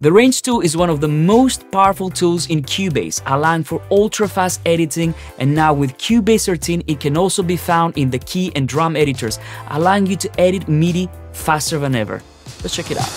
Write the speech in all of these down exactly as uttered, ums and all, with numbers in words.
The Range tool is one of the most powerful tools in Cubase, allowing for ultra-fast editing, and now with Cubase thirteen it can also be found in the Key and Drum editors, allowing you to edit MIDI faster than ever. Let's check it out.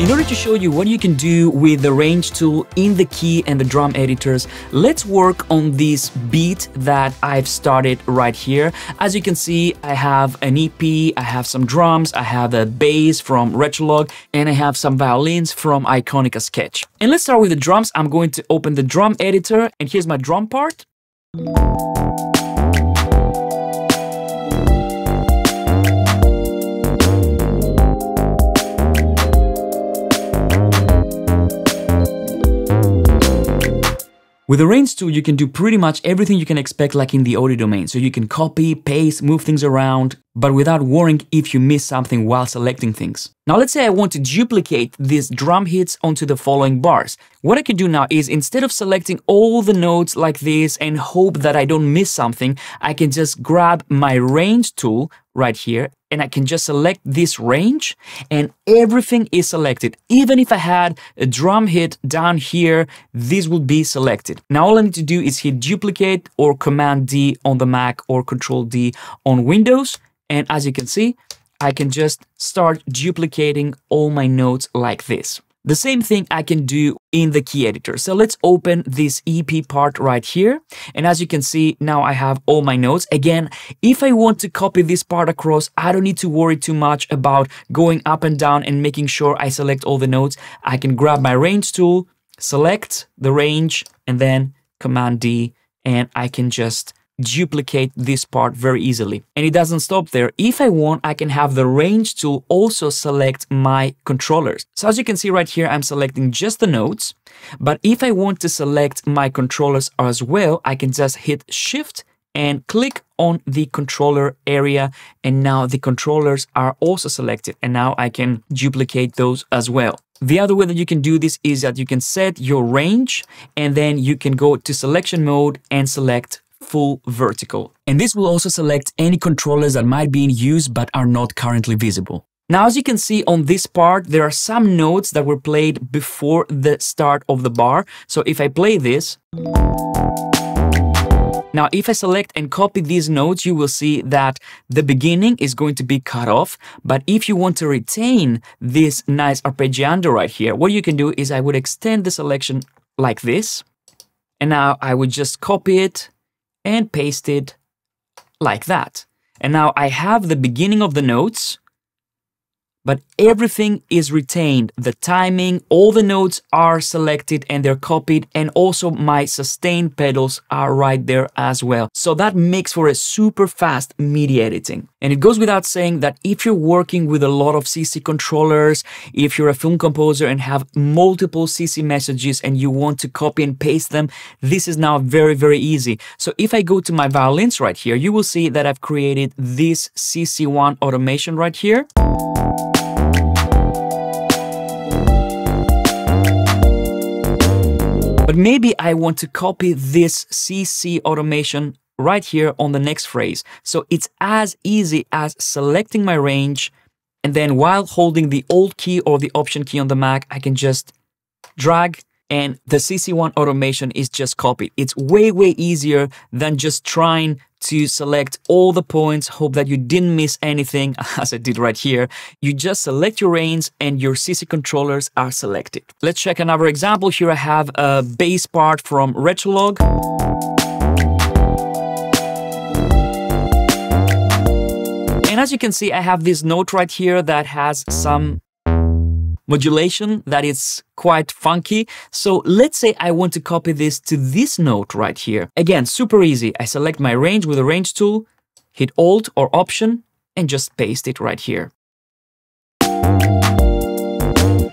In order to show you what you can do with the Range tool in the Key and the Drum editors, let's work on this beat that I've started right here. As you can see, I have an E P, I have some drums, I have a bass from Retrolog, and I have some violins from Iconica Sketch. And let's start with the drums. I'm going to open the drum editor, and here's my drum part. With the Range tool, you can do pretty much everything you can expect like in the audio domain. So you can copy, paste, move things around, but without worrying if you miss something while selecting things. Now let's say I want to duplicate these drum hits onto the following bars. What I can do now is, instead of selecting all the notes like this and hope that I don't miss something, I can just grab my Range tool right here, and I can just select this range, and everything is selected. Even if I had a drum hit down here, this would be selected. Now all I need to do is hit duplicate or Command D on the Mac or Control D on Windows. And as you can see, I can just start duplicating all my notes like this. The same thing I can do in the Key Editor. So let's open this E P part right here. And as you can see, now I have all my notes. Again, if I want to copy this part across, I don't need to worry too much about going up and down and making sure I select all the notes. I can grab my Range tool, select the range, and then Command D, and I can just duplicate this part very easily. And it doesn't stop there. If I want, I can have the Range tool also select my controllers. So as you can see right here, I'm selecting just the notes, but if I want to select my controllers as well, I can just hit Shift and click on the controller area, and now the controllers are also selected, and now I can duplicate those as well. The other way that you can do this is that you can set your range, and then you can go to selection mode and select full vertical. And this will also select any controllers that might be in use but are not currently visible. Now, as you can see on this part, there are some notes that were played before the start of the bar. So if I play this, now if I select and copy these notes, you will see that the beginning is going to be cut off. But if you want to retain this nice arpeggiando right here, what you can do is I would extend the selection like this. And now I would just copy it and paste it like that. And now I have the beginning of the notes, but everything is retained. The timing, all the notes are selected and they're copied, and also my sustain pedals are right there as well. So that makes for a super fast MIDI editing. And it goes without saying that if you're working with a lot of C C controllers, if you're a film composer and have multiple C C messages and you want to copy and paste them, this is now very, very easy. So if I go to my violins right here, you will see that I've created this C C one automation right here. But maybe I want to copy this C C automation right here on the next phrase. So it's as easy as selecting my range, and then while holding the Alt key or the Option key on the Mac, I can just drag, and the C C one automation is just copied. It's way, way easier than just trying to select all the points, hope that you didn't miss anything, as I did right here. You just select your range and your C C controllers are selected. Let's check another example. Here I have a bass part from Retrolog. And as you can see, I have this note right here that has some modulation that is quite funky. So let's say I want to copy this to this note right here. Again, super easy. I select my range with the Range tool, hit Alt or Option, and just paste it right here.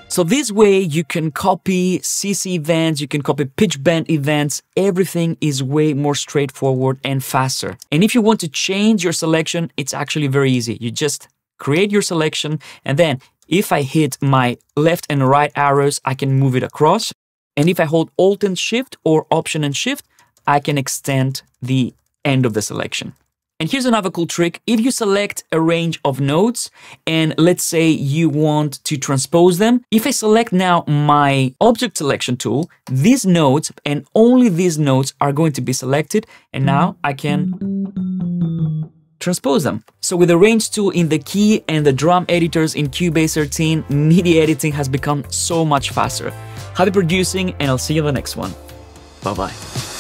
So this way you can copy C C events, you can copy pitch bend events. Everything is way more straightforward and faster. And if you want to change your selection, it's actually very easy. You just create your selection, and then if I hit my left and right arrows, I can move it across. And if I hold Alt and Shift or Option and Shift, I can extend the end of the selection. And here's another cool trick. If you select a range of notes and let's say you want to transpose them, if I select now my object selection tool, these notes and only these notes are going to be selected, and now I can transpose them. So with the range tool in the key and the drum editors in Cubase thirteen, MIDI editing has become so much faster. Happy producing, and I'll see you in the next one. Bye-bye.